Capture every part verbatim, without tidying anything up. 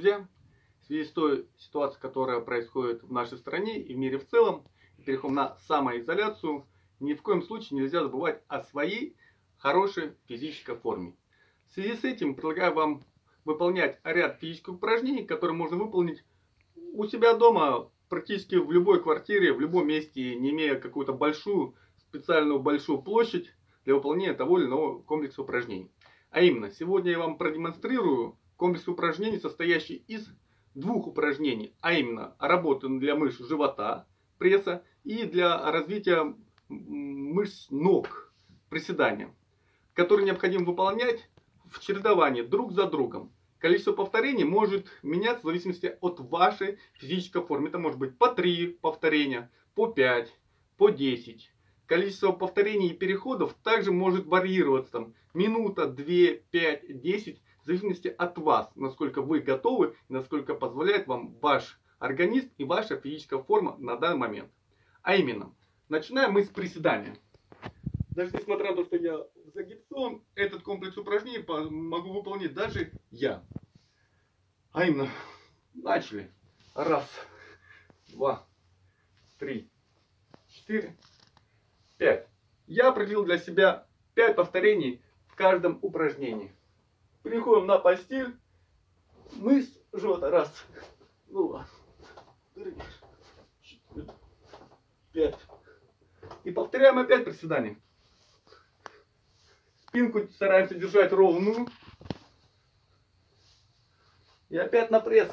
Друзья, в связи с той ситуацией, которая происходит в нашей стране и в мире в целом, переходим на самоизоляцию, ни в коем случае нельзя забывать о своей хорошей физической форме. В связи с этим предлагаю вам выполнять ряд физических упражнений, которые можно выполнить у себя дома, практически в любой квартире, в любом месте, не имея какую-то большую, специальную большую площадь для выполнения того или иного комплекса упражнений. А именно, сегодня я вам продемонстрирую комплекс упражнений, состоящий из двух упражнений, а именно работы для мышц живота, пресса и для развития мышц ног, приседания, которые необходимо выполнять в чередовании друг за другом. Количество повторений может меняться в зависимости от вашей физической формы. Это может быть по три повторения, по пять, по десять. Количество повторений и переходов также может варьироваться. Там, минута, две, пять, десять. В зависимости от вас, насколько вы готовы, насколько позволяет вам ваш организм и ваша физическая форма на данный момент. А именно, начинаем мы с приседания. Даже несмотря на то, что я загипсован, этот комплекс упражнений могу выполнить даже я. А именно, начали. Раз, два, три, четыре, пять. Я определил для себя пять повторений в каждом упражнении. Переходим на постель. Мышц живота. Раз, два, три, четыре, пять. И повторяем опять приседание. Спинку стараемся держать ровную. И опять на пресс.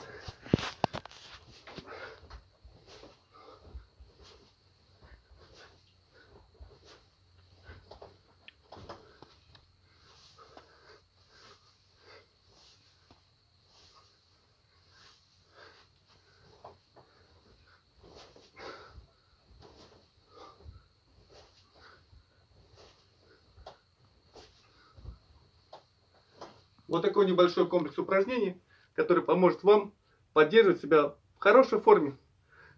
Вот такой небольшой комплекс упражнений, который поможет вам поддерживать себя в хорошей форме.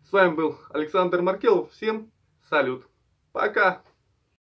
С вами был Александр Маркелов. Всем салют. Пока.